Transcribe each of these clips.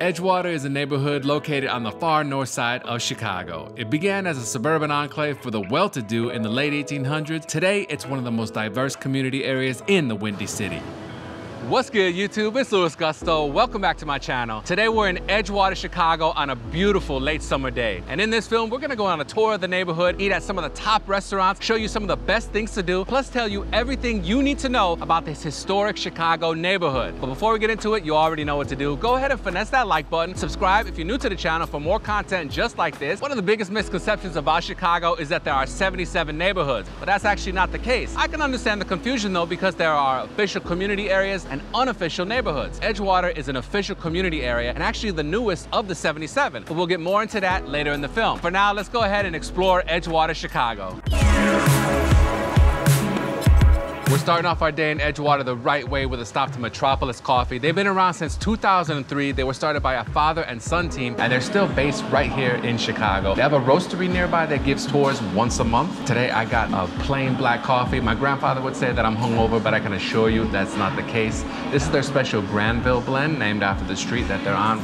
Edgewater is a neighborhood located on the far north side of Chicago. It began as a suburban enclave for the well-to-do in the late 1800s. Today, it's one of the most diverse community areas in the Windy City. What's good, YouTube? It's Luis Gusto. Welcome back to my channel. Today, we're in Edgewater, Chicago on a beautiful late summer day. And in this film, we're gonna go on a tour of the neighborhood, eat at some of the top restaurants, show you some of the best things to do, plus tell you everything you need to know about this historic Chicago neighborhood. But before we get into it, you already know what to do. Go ahead and finesse that like button. Subscribe if you're new to the channel for more content just like this. One of the biggest misconceptions about Chicago is that there are 77 neighborhoods, but that's actually not the case. I can understand the confusion though, because there are official community areas and unofficial neighborhoods. Edgewater is an official community area and actually the newest of the 77, but we'll get more into that later in the film. For now, let's go ahead and explore Edgewater, Chicago. We're starting off our day in Edgewater the right way with a stop to Metropolis Coffee. They've been around since 2003. They were started by a father and son team, and they're still based right here in Chicago. They have a roastery nearby that gives tours once a month. Today, I got a plain black coffee. My grandfather would say that I'm hungover, but I can assure you that's not the case. This is their special Granville blend, named after the street that they're on.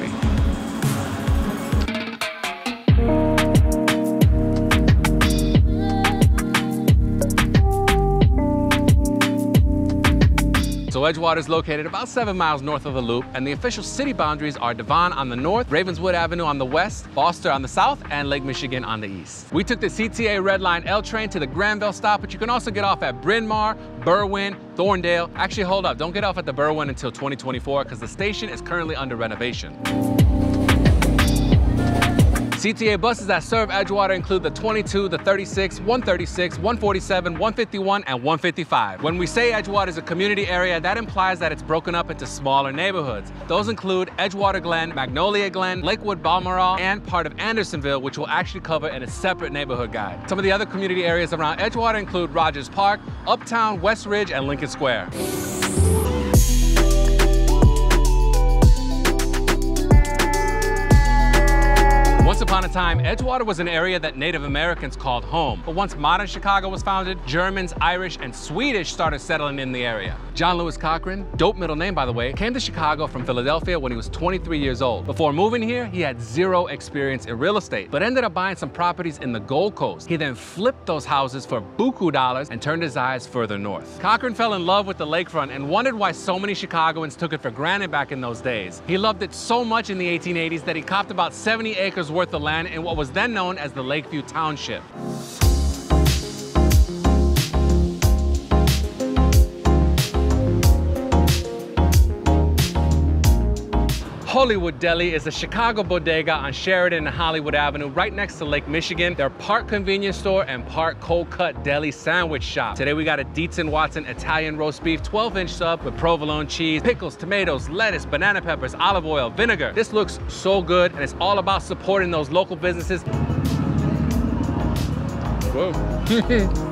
Edgewater is located about 7 miles north of the Loop, and the official city boundaries are Devon on the north, Ravenswood Avenue on the west, Foster on the south, and Lake Michigan on the east. We took the CTA Red Line L train to the Granville stop, but you can also get off at Bryn Mawr, Berwyn, Thorndale. Actually, hold up, don't get off at the Berwyn until 2024 because the station is currently under renovation. CTA buses that serve Edgewater include the 22, the 36, 136, 147, 151, and 155. When we say Edgewater is a community area, that implies that it's broken up into smaller neighborhoods. Those include Edgewater Glen, Magnolia Glen, Lakewood Balmoral, and part of Andersonville, which we'll actually cover in a separate neighborhood guide. Some of the other community areas around Edgewater include Rogers Park, Uptown, West Ridge, and Lincoln Square. Once upon a time, Edgewater was an area that Native Americans called home. But once modern Chicago was founded, Germans, Irish, and Swedish started settling in the area. John Lewis Cochran, dope middle name by the way, came to Chicago from Philadelphia when he was 23 years old. Before moving here, he had zero experience in real estate, but ended up buying some properties in the Gold Coast. He then flipped those houses for buku dollars and turned his eyes further north. Cochran fell in love with the lakefront and wondered why so many Chicagoans took it for granted back in those days. He loved it so much in the 1880s that he copped about 70 acres worth the land in what was then known as the Lakeview Township. Hollywood Deli is a Chicago bodega on Sheridan and Hollywood Avenue right next to Lake Michigan. Their Park convenience store and Park cold cut deli sandwich shop. Today we got a Dietz and Watson Italian roast beef 12-inch sub with provolone cheese, pickles, tomatoes, lettuce, banana peppers, olive oil, vinegar. This looks so good and it's all about supporting those local businesses. Whoa.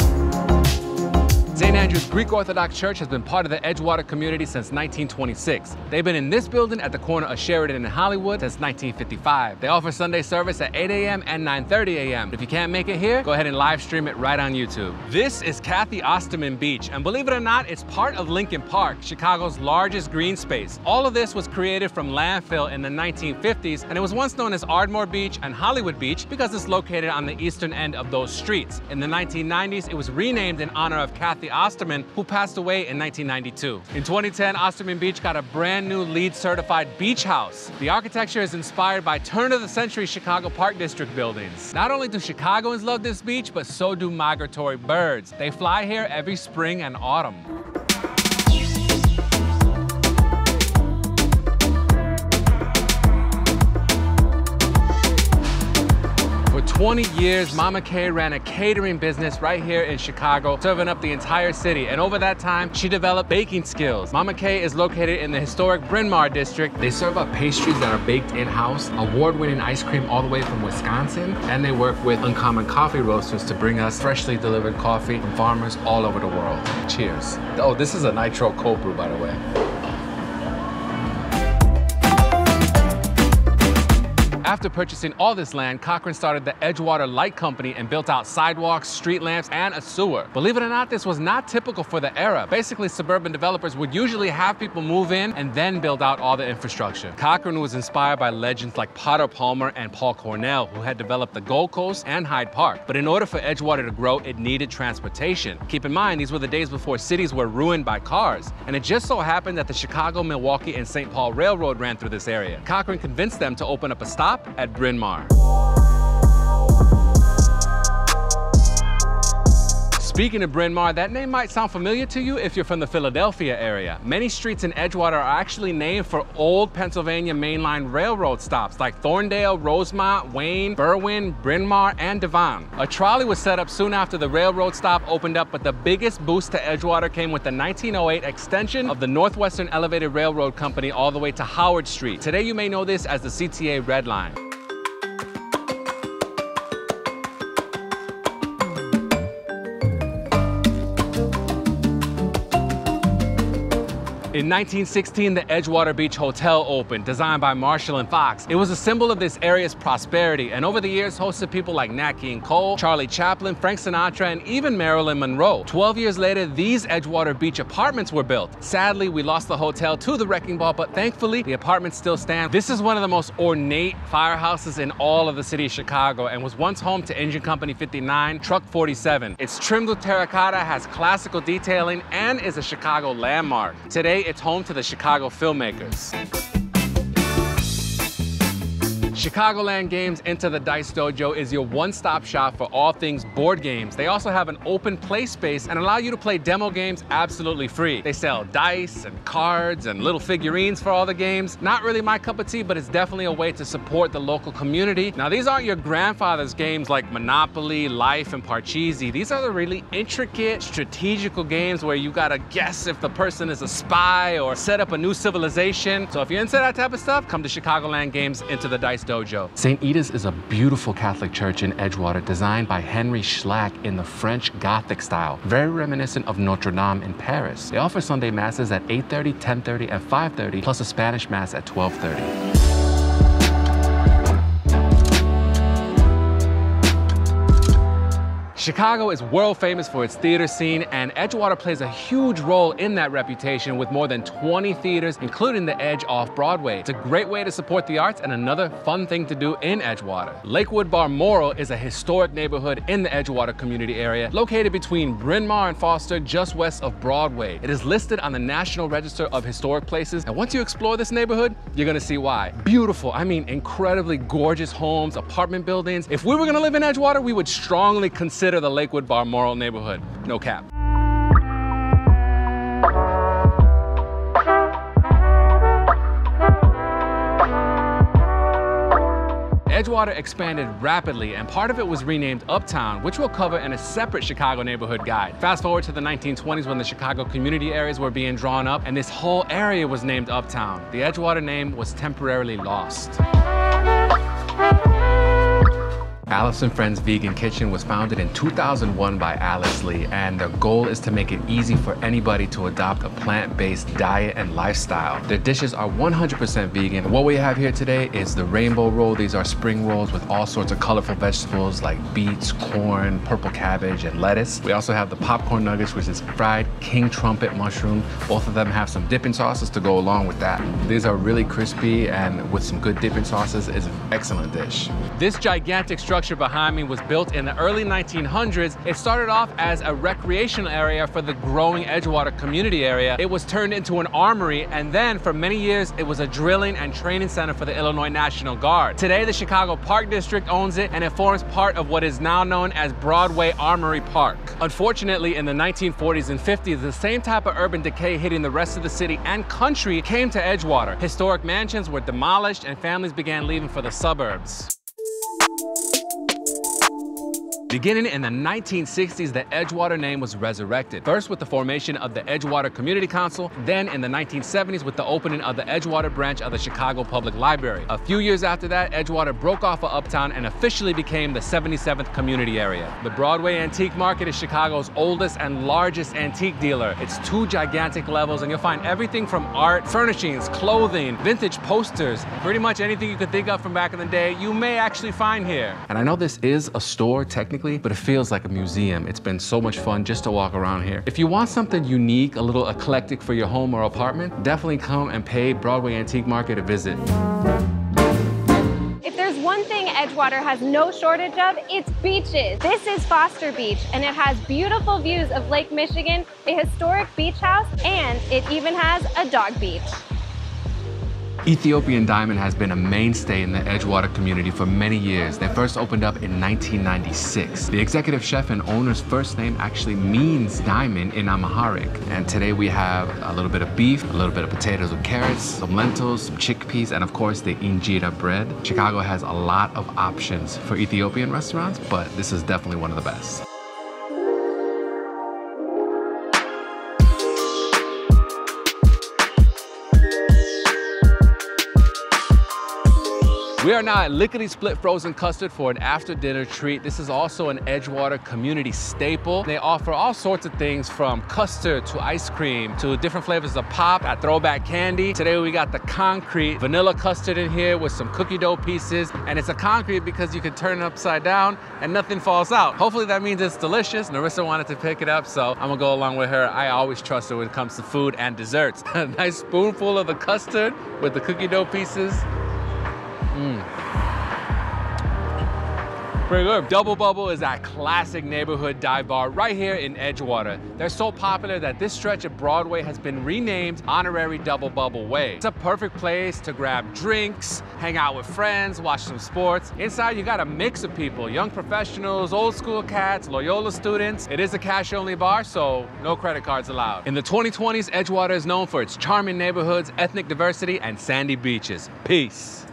St. Andrew's Greek Orthodox Church has been part of the Edgewater community since 1926. They've been in this building at the corner of Sheridan and Hollywood since 1955. They offer Sunday service at 8 a.m. and 9:30 a.m. If you can't make it here, go ahead and live stream it right on YouTube. This is Kathy Osterman Beach, and believe it or not, it's part of Lincoln Park, Chicago's largest green space. All of this was created from landfill in the 1950s, and it was once known as Ardmore Beach and Hollywood Beach because it's located on the eastern end of those streets. In the 1990s, it was renamed in honor of Kathy Osterman, who passed away in 1992. In 2010, Osterman Beach got a brand new LEED certified beach house. The architecture is inspired by turn-of-the-century Chicago Park District buildings. Not only do Chicagoans love this beach, but so do migratory birds. They fly here every spring and autumn. For 20 years, Mama K ran a catering business right here in Chicago, serving up the entire city. And over that time, she developed baking skills. Mama K is located in the historic Bryn Mawr district. They serve up pastries that are baked in-house, award-winning ice cream all the way from Wisconsin, and they work with Uncommon Coffee Roasters to bring us freshly delivered coffee from farmers all over the world. Cheers. Oh, this is a nitro cold brew, by the way. After purchasing all this land, Cochran started the Edgewater Light Company and built out sidewalks, street lamps, and a sewer. Believe it or not, this was not typical for the era. Basically, suburban developers would usually have people move in and then build out all the infrastructure. Cochran was inspired by legends like Potter Palmer and Paul Cornell, who had developed the Gold Coast and Hyde Park. But in order for Edgewater to grow, it needed transportation. Keep in mind, these were the days before cities were ruined by cars. And it just so happened that the Chicago, Milwaukee, and St. Paul Railroad ran through this area. Cochran convinced them to open up a stop at Bryn Mawr. Speaking of Bryn Mawr, that name might sound familiar to you if you're from the Philadelphia area. Many streets in Edgewater are actually named for old Pennsylvania mainline railroad stops like Thorndale, Rosemont, Wayne, Berwyn, Bryn Mawr, and Devon. A trolley was set up soon after the railroad stop opened up, but the biggest boost to Edgewater came with the 1908 extension of the Northwestern Elevated Railroad Company all the way to Howard Street. Today you may know this as the CTA Red Line. In 1916, the Edgewater Beach Hotel opened, designed by Marshall and Fox. It was a symbol of this area's prosperity, and over the years hosted people like Nat King Cole, Charlie Chaplin, Frank Sinatra, and even Marilyn Monroe. 12 years later, these Edgewater Beach apartments were built. Sadly, we lost the hotel to the wrecking ball, but thankfully, the apartments still stand. This is one of the most ornate firehouses in all of the city of Chicago, and was once home to Engine Company 59, Truck 47. It's trimmed with terracotta, has classical detailing, and is a Chicago landmark. Today, it's home to the Chicago filmmakers. Chicagoland Games Into the Dice Dojo is your one-stop shop for all things board games. They also have an open play space and allow you to play demo games absolutely free. They sell dice and cards and little figurines for all the games. Not really my cup of tea, but it's definitely a way to support the local community. Now, these aren't your grandfather's games like Monopoly, Life, and Parcheesi. These are the really intricate, strategical games where you gotta guess if the person is a spy or set up a new civilization. So if you're into that type of stuff, come to Chicagoland Games Into the Dice Dojo. St. Edith's is a beautiful Catholic church in Edgewater designed by Henry Schlack in the French Gothic style, very reminiscent of Notre Dame in Paris. They offer Sunday masses at 8:30, 10:30, and 5:30, plus a Spanish mass at 12:30. Chicago is world famous for its theater scene, and Edgewater plays a huge role in that reputation with more than 20 theaters, including the Edge off Broadway. It's a great way to support the arts and another fun thing to do in Edgewater. Lakewood Balmoral is a historic neighborhood in the Edgewater community area, located between Bryn Mawr and Foster, just west of Broadway. It is listed on the National Register of Historic Places, and once you explore this neighborhood, you're gonna see why. Beautiful, I mean incredibly gorgeous homes, apartment buildings. If we were gonna live in Edgewater, we would strongly consider the Lakewood Balmoral neighborhood. No cap. Edgewater expanded rapidly, and part of it was renamed Uptown, which we'll cover in a separate Chicago neighborhood guide. Fast forward to the 1920s when the Chicago community areas were being drawn up, and this whole area was named Uptown. The Edgewater name was temporarily lost. Alice and Friends Vegan Kitchen was founded in 2001 by Alice Lee, and their goal is to make it easy for anybody to adopt a plant-based diet and lifestyle. Their dishes are 100% vegan, and what we have here today is the rainbow roll. These are spring rolls with all sorts of colorful vegetables like beets, corn, purple cabbage, and lettuce. We also have the popcorn nuggets, which is fried king trumpet mushroom. Both of them have some dipping sauces to go along with that. These are really crispy, and with some good dipping sauces, it's an excellent dish. This gigantic structure behind me was built in the early 1900s. It started off as a recreational area for the growing Edgewater community area. It was turned into an armory, and then for many years, it was a drilling and training center for the Illinois National Guard. Today, the Chicago Park District owns it, and it forms part of what is now known as Broadway Armory Park. Unfortunately, in the 1940s and 50s, the same type of urban decay hitting the rest of the city and country came to Edgewater. Historic mansions were demolished, and families began leaving for the suburbs. Beginning in the 1960s, the Edgewater name was resurrected, first with the formation of the Edgewater Community Council, then in the 1970s with the opening of the Edgewater branch of the Chicago Public Library. A few years after that, Edgewater broke off of Uptown and officially became the 77th community area. The Broadway Antique Market is Chicago's oldest and largest antique dealer. It's two gigantic levels, and you'll find everything from art, furnishings, clothing, vintage posters, pretty much anything you could think of from back in the day, you may actually find here. And I know this is a store technically, but it feels like a museum. It's been so much fun just to walk around here. If you want something unique, a little eclectic for your home or apartment, definitely come and pay Broadway Antique Market a visit. If there's one thing Edgewater has no shortage of, it's beaches. This is Foster Beach, and it has beautiful views of Lake Michigan, a historic beach house, and it even has a dog beach. Ethiopian Diamond has been a mainstay in the Edgewater community for many years. They first opened up in 1996. The executive chef and owner's first name actually means diamond in Amharic. And today we have a little bit of beef, a little bit of potatoes with carrots, some lentils, some chickpeas, and of course the injera bread. Chicago has a lot of options for Ethiopian restaurants, but this is definitely one of the best. We are now at Lickety Split Frozen Custard for an after-dinner treat. This is also an Edgewater community staple. They offer all sorts of things from custard to ice cream to different flavors of pop, got throwback candy. Today we got the concrete vanilla custard in here with some cookie dough pieces. And it's a concrete because you can turn it upside down and nothing falls out. Hopefully that means it's delicious. Narissa wanted to pick it up, so I'm gonna go along with her. I always trust her when it comes to food and desserts. A nice spoonful of the custard with the cookie dough pieces. Pretty good. Double Bubble is that classic neighborhood dive bar right here in Edgewater. They're so popular that this stretch of Broadway has been renamed Honorary Double Bubble Way. It's a perfect place to grab drinks, hang out with friends, watch some sports. Inside, you got a mix of people, young professionals, old school cats, Loyola students. It is a cash-only bar, so no credit cards allowed. In the 2020s, Edgewater is known for its charming neighborhoods, ethnic diversity, and sandy beaches. Peace.